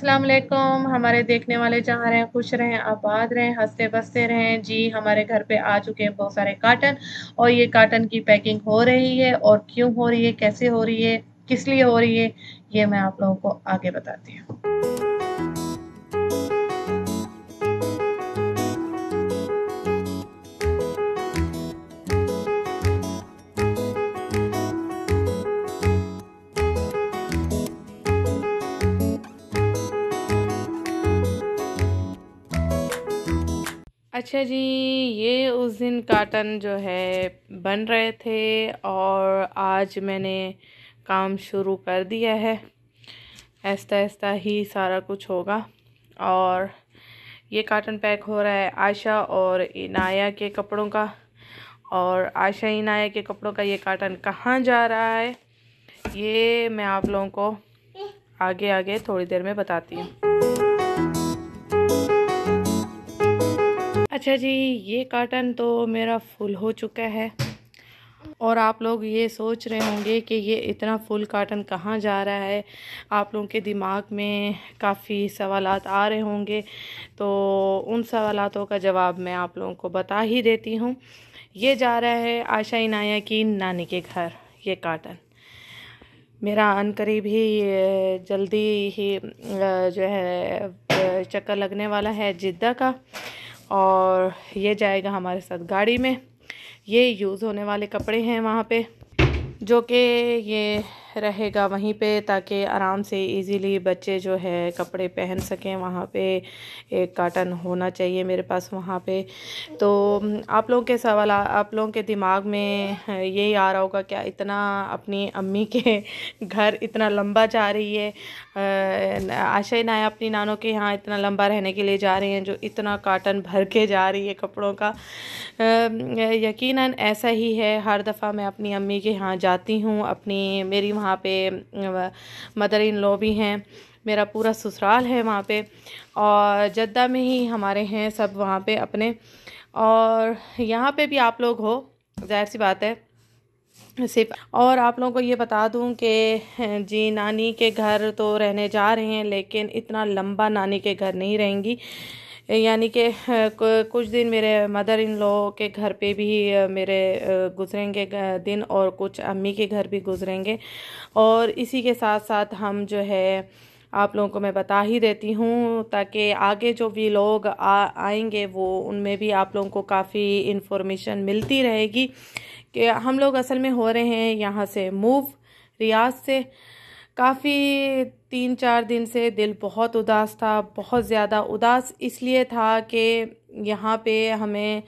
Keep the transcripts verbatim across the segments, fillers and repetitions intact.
अस्सलाम वालेकुम। हमारे देखने वाले जहाँ रहें खुश रहें, आबाद रहें, हंसते बसते रहें। जी हमारे घर पे आ चुके हैं बहुत सारे कार्टन और ये कार्टन की पैकिंग हो रही है और क्यों हो रही है, कैसे हो रही है, किस लिए हो रही है, ये मैं आप लोगों को आगे बताती हूँ। अच्छा जी, ये उस दिन काटन जो है बन रहे थे और आज मैंने काम शुरू कर दिया है। ऐसा ऐसा ही सारा कुछ होगा। और ये काटन पैक हो रहा है आशा और इनाया के कपड़ों का, और आशा इनाया के कपड़ों का ये काटन कहाँ जा रहा है ये मैं आप लोगों को आगे आगे थोड़ी देर में बताती हूँ। अच्छा जी, ये कार्टन तो मेरा फुल हो चुका है और आप लोग ये सोच रहे होंगे कि ये इतना फुल कार्टन कहाँ जा रहा है। आप लोगों के दिमाग में काफ़ी सवालात आ रहे होंगे, तो उन सवालातों का जवाब मैं आप लोगों को बता ही देती हूँ। ये जा रहा है आशा इनाया की नानी के घर। ये कार्टन मेरा अनकरीब ही जल्दी ही जो है चक्कर लगने वाला है जिद्दा का, और ये जाएगा हमारे साथ गाड़ी में। ये यूज़ होने वाले कपड़े हैं वहाँ पे, जो कि ये रहेगा वहीं पे ताकि आराम से इजीली बच्चे जो है कपड़े पहन सकें। वहाँ पे एक काटन होना चाहिए मेरे पास वहाँ पे। तो आप लोगों के सवाल, आप लोगों के दिमाग में यही आ रहा होगा क्या इतना अपनी अम्मी के घर इतना लंबा जा रही है आशा इनाया, अपनी नानों के यहाँ इतना लंबा रहने के लिए जा रही हैं जो इतना काटन भर के जा रही है कपड़ों का। यकीनन ऐसा ही है। हर दफ़ा मैं अपनी अम्मी के यहाँ जाती हूँ, अपनी मेरी वहाँ पे मदर इन लॉ भी हैं, मेरा पूरा ससुराल है वहाँ पे और जद्दा में ही हमारे हैं सब वहाँ पे अपने। और यहाँ पे भी आप लोग हो, जाहिर सी बात है सिर्फ। और आप लोगों को ये बता दूं कि जी नानी के घर तो रहने जा रहे हैं, लेकिन इतना लंबा नानी के घर नहीं रहेंगी। यानी कि कुछ दिन मेरे मदर इन लॉ के घर पे भी मेरे गुजरेंगे दिन और कुछ अम्मी के घर भी गुजरेंगे। और इसी के साथ साथ हम जो है आप लोगों को मैं बता ही देती हूँ ताकि आगे जो भी लोग आ, आएंगे वो उनमें भी आप लोगों को काफ़ी इन्फॉर्मेशन मिलती रहेगी कि हम लोग असल में हो रहे हैं यहाँ से मूव रियाद से। काफ़ी तीन चार दिन से दिल बहुत उदास था, बहुत ज़्यादा उदास इसलिए था कि यहाँ पे हमें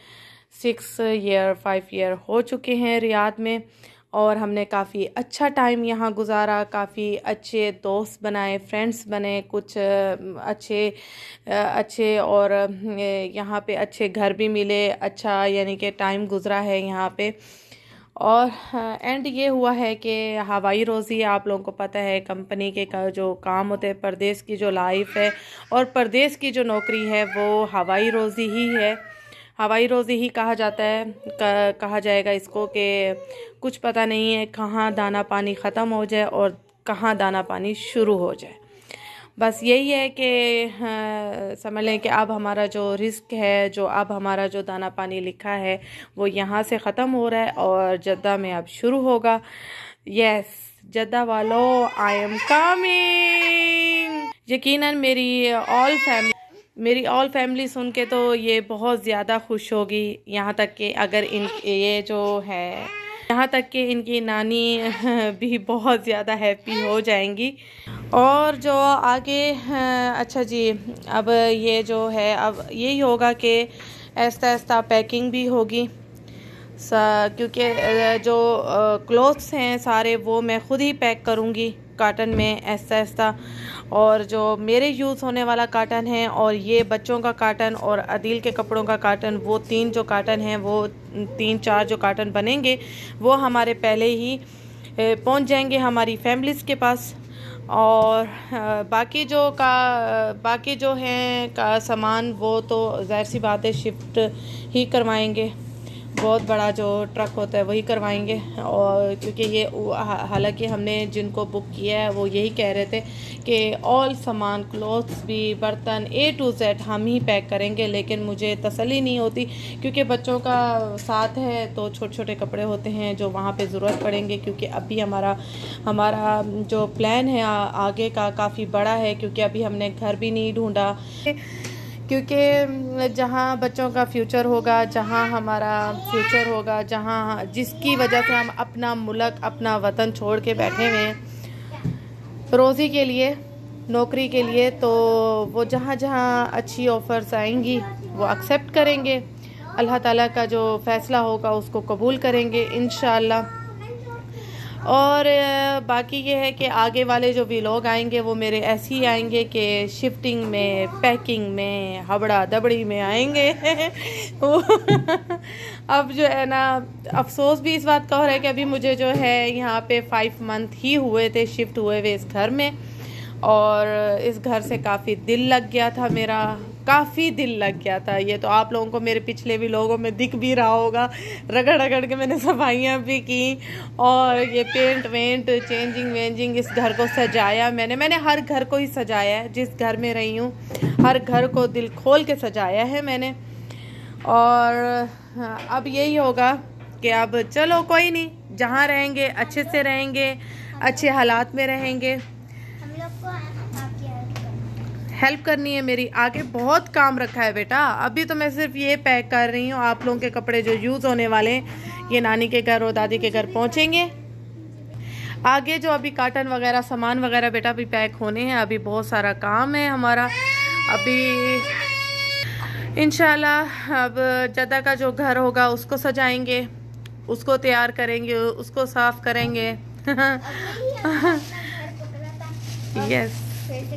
सिक्स ईयर फाइव ईयर हो चुके हैं रियाद में और हमने काफ़ी अच्छा टाइम यहाँ गुजारा। काफ़ी अच्छे दोस्त बनाए, फ्रेंड्स बने, कुछ अच्छे अच्छे और यहाँ पे अच्छे घर भी मिले। अच्छा यानी कि टाइम गुजरा है यहाँ पे। और एंड ये हुआ है कि हवाई रोज़ी आप लोगों को पता है कंपनी के का जो काम होते हैं, परदेश की जो लाइफ है और परदेश की जो नौकरी है वो हवाई रोज़ी ही है, हवाई रोज़ी ही कहा जाता है, कहा जाएगा इसको कि कुछ पता नहीं है कहाँ दाना पानी ख़त्म हो जाए और कहाँ दाना पानी शुरू हो जाए। बस यही है कि समझ लें कि अब हमारा जो रिस्क है, जो अब हमारा जो दाना पानी लिखा है वो यहाँ से ख़त्म हो रहा है और जद्दा में अब शुरू होगा। यस जद्दा वालों, आई एम कमिंग। यकीनन मेरी ऑल फैमिली मेरी ऑल फैमिली सुन के तो ये बहुत ज़्यादा खुश होगी। यहाँ तक कि अगर इन ये जो है यहाँ तक कि इनकी नानी भी बहुत ज़्यादा हैप्पी हो जाएंगी। और जो आगे अच्छा जी, अब ये जो है अब यही होगा कि ऐसा ऐसा पैकिंग भी होगी, क्योंकि जो क्लोथ्स हैं सारे वो मैं ख़ुद ही पैक करूँगी काटन में ऐसा ऐसा। और जो मेरे यूज़ होने वाला काटन है और ये बच्चों का काटन और अदील के कपड़ों का काटन, वो तीन जो काटन हैं, वो तीन चार जो काटन बनेंगे वो हमारे पहले ही पहुंच जाएंगे हमारी फैमिलीज़ के पास। और बाकी जो का बाकी जो हैं का सामान वो तो ज़ाहिर सी बात है शिफ्ट ही करवाएंगे। बहुत बड़ा जो ट्रक होता है वही करवाएंगे। और क्योंकि ये हालांकि हमने जिनको बुक किया है वो यही कह रहे थे कि ऑल सामान, क्लोथ्स भी, बर्तन, ए टू जेड हम ही पैक करेंगे, लेकिन मुझे तसल्ली नहीं होती क्योंकि बच्चों का साथ है तो छोटे छोटे कपड़े होते हैं जो वहाँ पे ज़रूरत पड़ेंगे। क्योंकि अभी हमारा हमारा जो प्लान है आगे का काफ़ी बड़ा है, क्योंकि अभी हमने घर भी नहीं ढूँढा, क्योंकि जहाँ बच्चों का फ्यूचर होगा, जहाँ हमारा फ्यूचर होगा, जहाँ जिसकी वजह से हम अपना मुल्क, अपना वतन छोड़ के बैठे हुए हैं रोज़ी के लिए, नौकरी के लिए, तो वो जहाँ जहाँ अच्छी ऑफ़र्स आएंगी वो एक्सेप्ट करेंगे। अल्लाह ताला का जो फ़ैसला होगा उसको कबूल करेंगे इंशाल्लाह। और बाकी ये है कि आगे वाले जो भी लोग आएंगे वो मेरे ऐसे ही आएंगे कि शिफ्टिंग में, पैकिंग में, हबड़ा दबड़ी में आएंगे। अब जो है ना, अफसोस भी इस बात का हो रहा है कि अभी मुझे जो है यहाँ पे फाइव मंथ ही हुए थे शिफ्ट हुए हुए इस घर में, और इस घर से काफ़ी दिल लग गया था मेरा, काफ़ी दिल लग गया था। ये तो आप लोगों को मेरे पिछले भी लोगों में दिख भी रहा होगा, रगड़ रगड़ के मैंने सफाइयाँ भी की और ये पेंट वेंट, चेंजिंग वेंजिंग, इस घर को सजाया मैंने। मैंने हर घर को ही सजाया है, जिस घर में रही हूँ हर घर को दिल खोल के सजाया है मैंने। और अब यही होगा कि अब चलो कोई नहीं, जहाँ रहेंगे अच्छे से रहेंगे, अच्छे हालात में रहेंगे। हेल्प करनी है मेरी, आगे बहुत काम रखा है बेटा। अभी तो मैं सिर्फ ये पैक कर रही हूँ, आप लोगों के कपड़े जो यूज़ होने वाले हैं ये नानी के घर और दादी के घर पहुँचेंगे। आगे जो अभी कार्टन वगैरह, सामान वगैरह बेटा अभी पैक होने हैं, अभी बहुत सारा काम है हमारा। अभी इंशाल्लाह अब जद्दा का जो घर होगा उसको सजाएंगे, उसको तैयार करेंगे, उसको साफ करेंगे। यस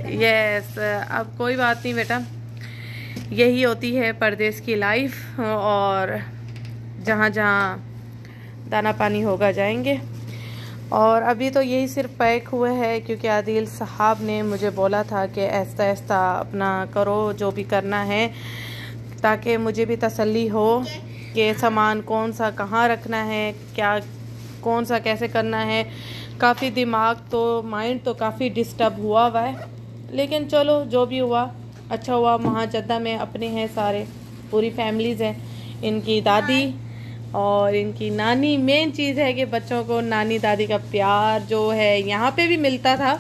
यस yes, अब कोई बात नहीं बेटा, यही होती है परदेश की लाइफ। और जहाँ जहाँ दाना पानी होगा जाएंगे। और अभी तो यही सिर्फ पैक हुआ है, क्योंकि आदिल साहब ने मुझे बोला था कि ऐसा ऐसा अपना करो जो भी करना है, ताकि मुझे भी तसल्ली हो कि सामान कौन सा कहाँ रखना है, क्या कौन सा कैसे करना है। काफ़ी दिमाग तो, माइंड तो काफ़ी डिस्टर्ब हुआ हुआ है, लेकिन चलो जो भी हुआ अच्छा हुआ। वहाँ जद्दा में अपने हैं सारे, पूरी फैमिलीज़ हैं, इनकी दादी और इनकी नानी। मेन चीज़ है कि बच्चों को नानी दादी का प्यार जो है यहाँ पे भी मिलता था।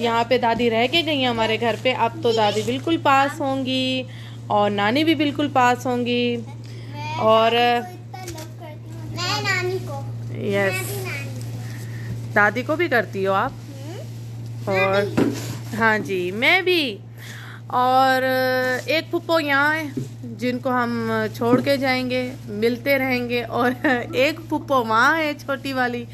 यहाँ पे दादी रह के गई हमारे घर पे, अब तो दादी बिल्कुल पास होंगी और नानी भी बिल्कुल पास होंगी। और यस, दादी को भी करती हो आप? और हाँ जी, मैं भी। और एक फुप्पो यहाँ है जिनको हम छोड़ के जाएंगे, मिलते रहेंगे, और एक फुप्पो वहाँ है छोटी वाली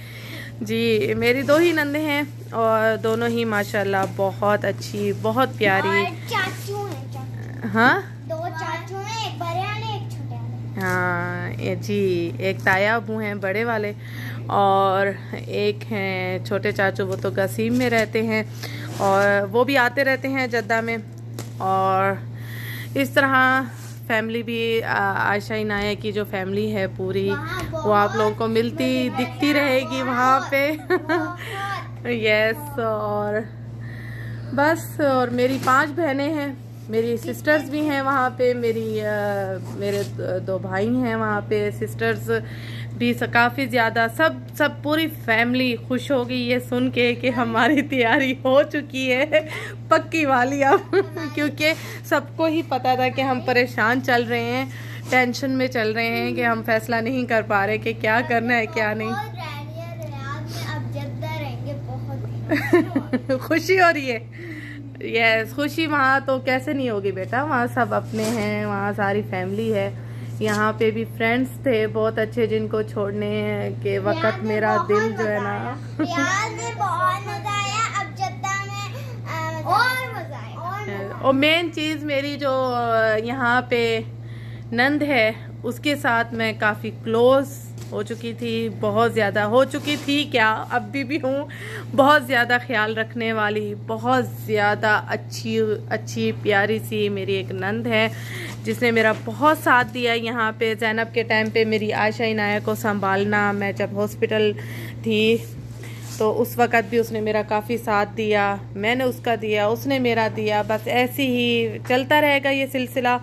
जी। मेरी दो ही नंदे हैं और दोनों ही माशाल्लाह बहुत अच्छी, बहुत प्यारी। चाचू हैं, हाँ दो चाचू हैं, एक बड़े वाले एक छोटे वाले। हाँ जी, एक ताया अबू हैं बड़े वाले, और एक हैं छोटे चाचू, वो तो गसीम में रहते हैं और वो भी आते रहते हैं जद्दा में। और इस तरह फैमिली भी, आशा इनाया की जो फैमिली है पूरी, वो आप लोगों को मिलती दिखती रहेगी वहाँ पे। यस, और बस। और मेरी पांच बहनें हैं, मेरी सिस्टर्स भी हैं वहाँ पे, मेरी आ, मेरे दो भाई हैं वहाँ पे, सिस्टर्स भी काफ़ी ज़्यादा। सब सब पूरी फैमिली खुश होगी ये सुन के कि हमारी तैयारी हो चुकी है पक्की वाली अब। क्योंकि सबको ही पता था कि हम परेशान चल रहे हैं, टेंशन में चल रहे हैं, कि हम फैसला नहीं कर पा रहे कि क्या करना है क्या नहीं। खुशी हो रही है? यस, खुशी वहाँ तो कैसे नहीं होगी बेटा, वहाँ सब अपने हैं, वहाँ सारी फैमिली है। यहाँ पे भी फ्रेंड्स थे बहुत अच्छे, जिनको छोड़ने के वक्त मेरा दिल जो है ना, और मेन चीज़ मेरी जो यहाँ पे नंद है उसके साथ मैं काफ़ी क्लोज हो चुकी थी, बहुत ज़्यादा हो चुकी थी, क्या अभी भी हूँ। बहुत ज़्यादा ख्याल रखने वाली, बहुत ज़्यादा अच्छी अच्छी प्यारी सी मेरी एक नंद है जिसने मेरा बहुत साथ दिया यहाँ पे। ज़ैनब के टाइम पे मेरी आशा इनाया को संभालना, मैं जब हॉस्पिटल थी तो उस वक़्त भी उसने मेरा काफ़ी साथ दिया, मैंने उसका दिया, उसने मेरा दिया। बस ऐसे ही चलता रहेगा ये सिलसिला।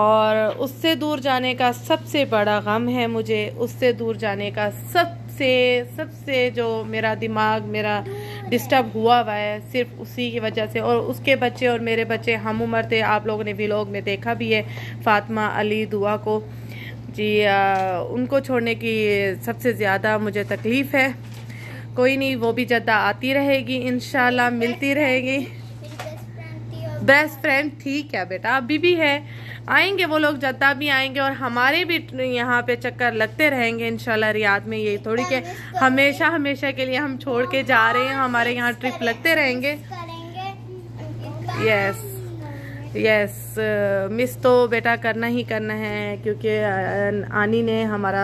और उससे दूर जाने का सबसे बड़ा गम है मुझे, उससे दूर जाने का सबसे सबसे जो मेरा दिमाग मेरा डिस्टर्ब हुआ हुआ है सिर्फ उसी की वजह से। और उसके बच्चे और मेरे बच्चे हम उम्र थे, आप लोगों ने व्लॉग में देखा भी है फातिमा अली दुआ को जी। आ, उनको छोड़ने की सबसे ज़्यादा मुझे तकलीफ़ है। कोई नहीं, वो भी जद्दा आती रहेगी इंशाल्लाह, मिलती रहेगी। बेस्ट फ्रेंड थी क्या बेटा? अभी भी है, आएंगे वो लोग, जद्दा भी आएंगे और हमारे भी यहाँ पे चक्कर लगते रहेंगे इंशाल्लाह रियाद में। यही थोड़ी के हमेशा हमेशा के लिए हम छोड़ के जा रहे हैं, हमारे यहाँ ट्रिप लगते रहेंगे। यस यस, मिस तो बेटा करना ही करना है, क्योंकि आनी ने हमारा,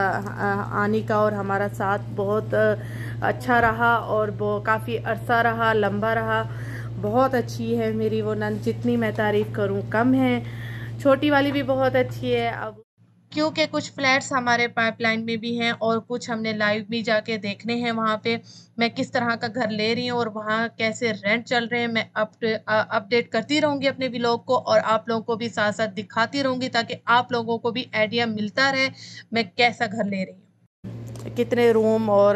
आनी का और हमारा साथ बहुत अच्छा रहा और वो काफ़ी अरसा रहा, लंबा रहा। बहुत अच्छी है मेरी वो नंद, जितनी मैं तारीफ़ करूं कम है। छोटी वाली भी बहुत अच्छी है। अब क्योंकि कुछ फ्लैट्स हमारे पाइपलाइन में भी हैं और कुछ हमने लाइव भी जाके देखने हैं, वहाँ पे मैं किस तरह का घर ले रही हूँ और वहाँ कैसे रेंट चल रहे हैं। मैं अपडेट करती रहूँगी अपने व्लॉग को और आप लोगों को भी साथ साथ दिखाती रहूँगी, ताकि आप लोगों को भी आइडिया मिलता रहे मैं कैसा घर ले रही हूँ, कितने रूम और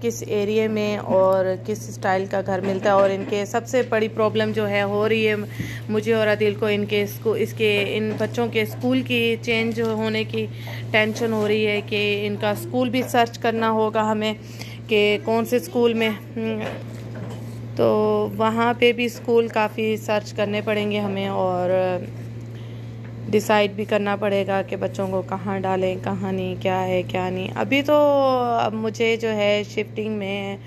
किस एरिए में और किस स्टाइल का घर मिलता है। और इनके सबसे बड़ी प्रॉब्लम जो है हो रही है मुझे और आदिल को, इनके इसके इन बच्चों के स्कूल की चेंज होने की टेंशन हो रही है कि इनका स्कूल भी सर्च करना होगा हमें कि कौन से स्कूल में, तो वहाँ पे भी स्कूल काफ़ी सर्च करने पड़ेंगे हमें और डिसाइड भी करना पड़ेगा कि बच्चों को कहाँ डालें कहाँ नहीं, क्या है क्या नहीं। अभी तो अब मुझे जो है शिफ्टिंग में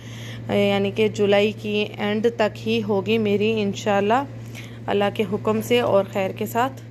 यानी कि जुलाई की एंड तक ही होगी मेरी इंशाल्लाह, अल्लाह के हुक्म से और खैर के साथ।